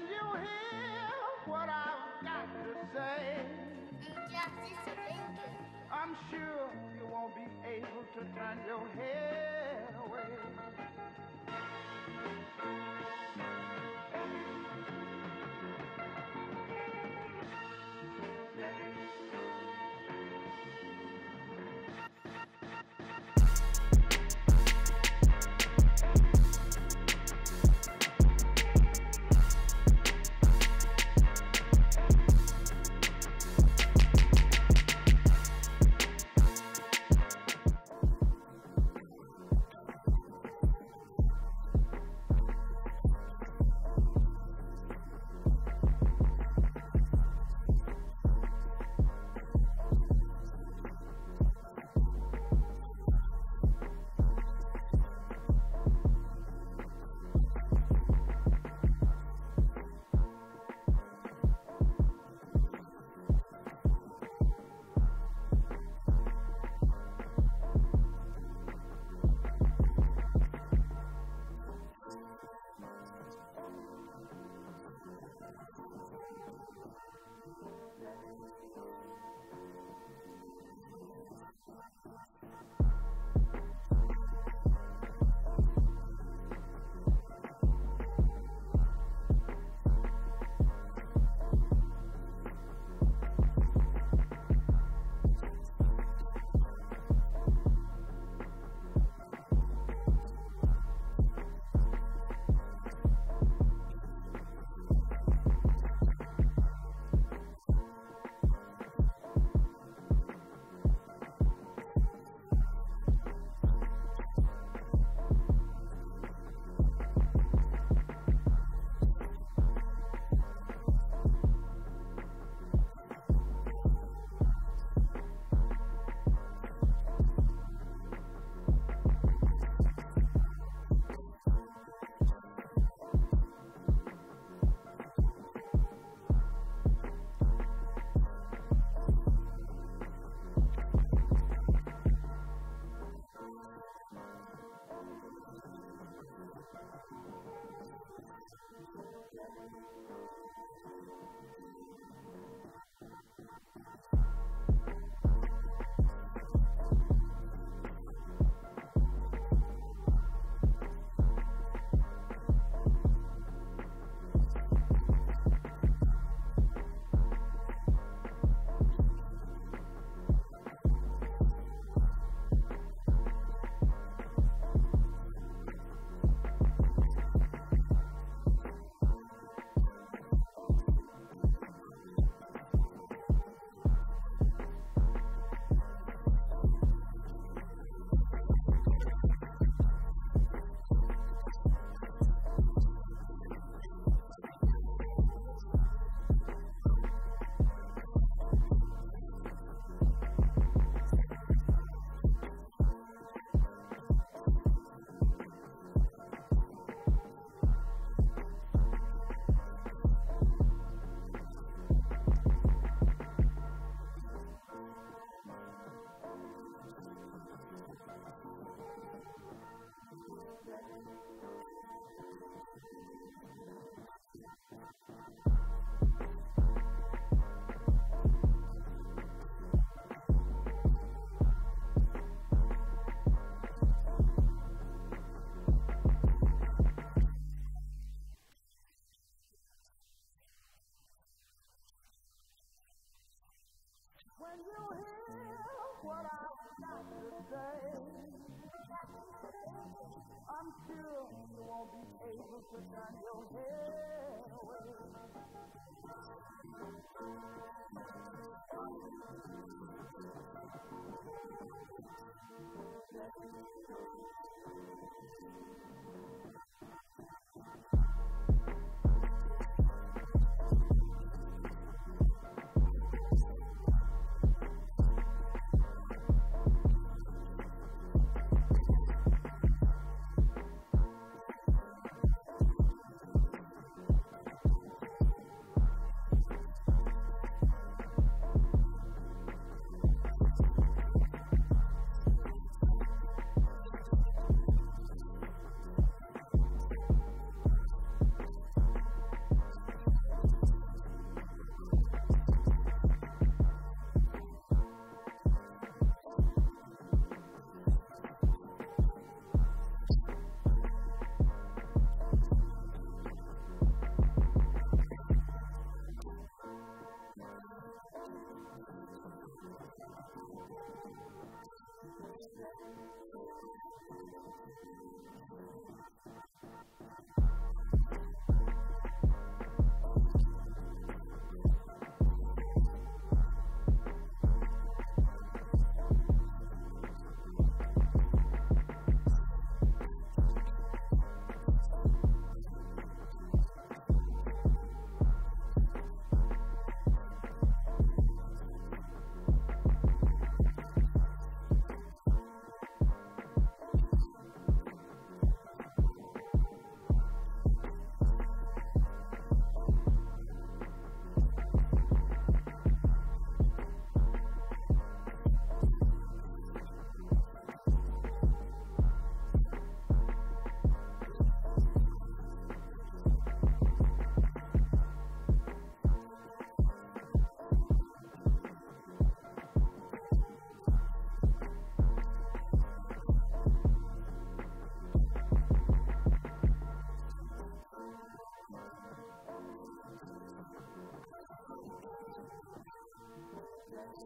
Can you hear what I've got to say? I'm sure you won't be able to turn your head away. When you hear what I've got to say, I'm sure you won't be able to turn your head away. When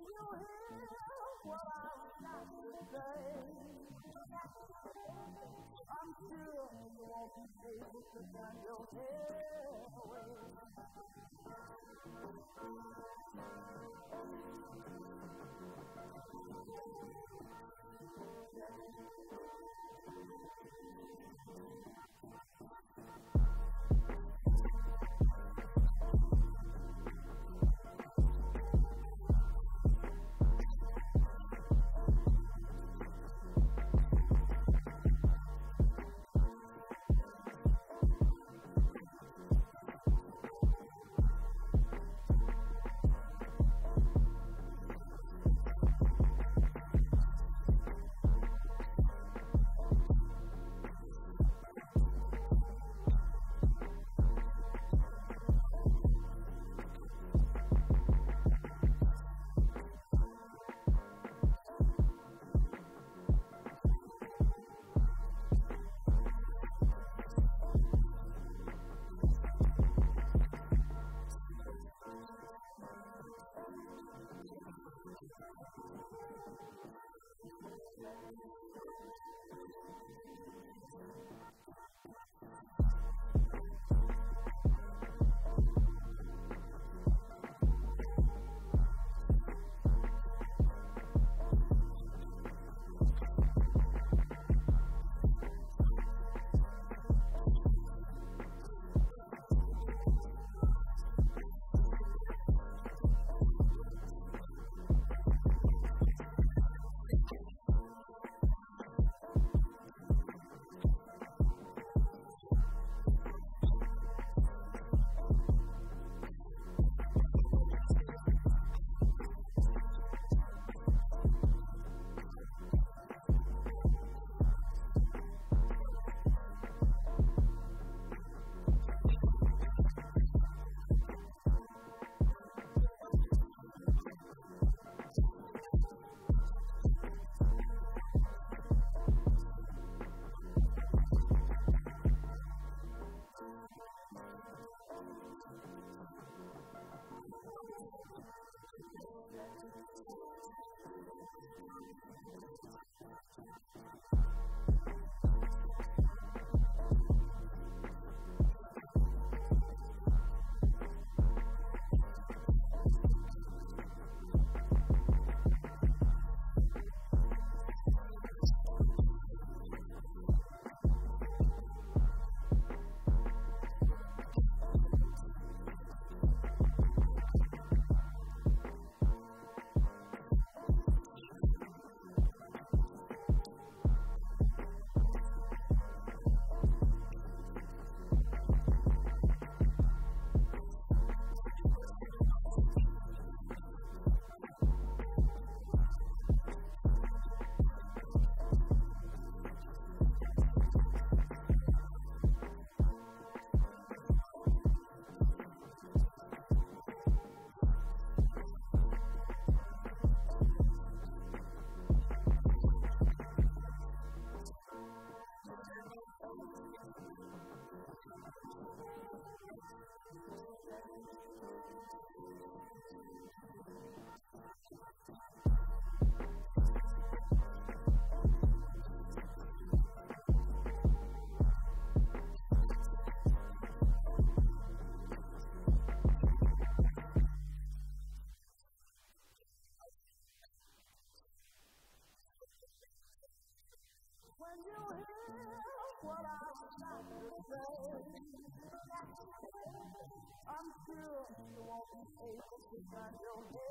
you hear what I've got to say, I'm sure you won't be able to turn your head away. what I said, I'm sure you won't be able to find your way.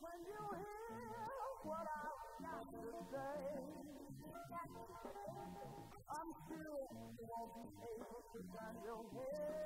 When you hear what I've got to say, I'm sure you won't be able to find your way.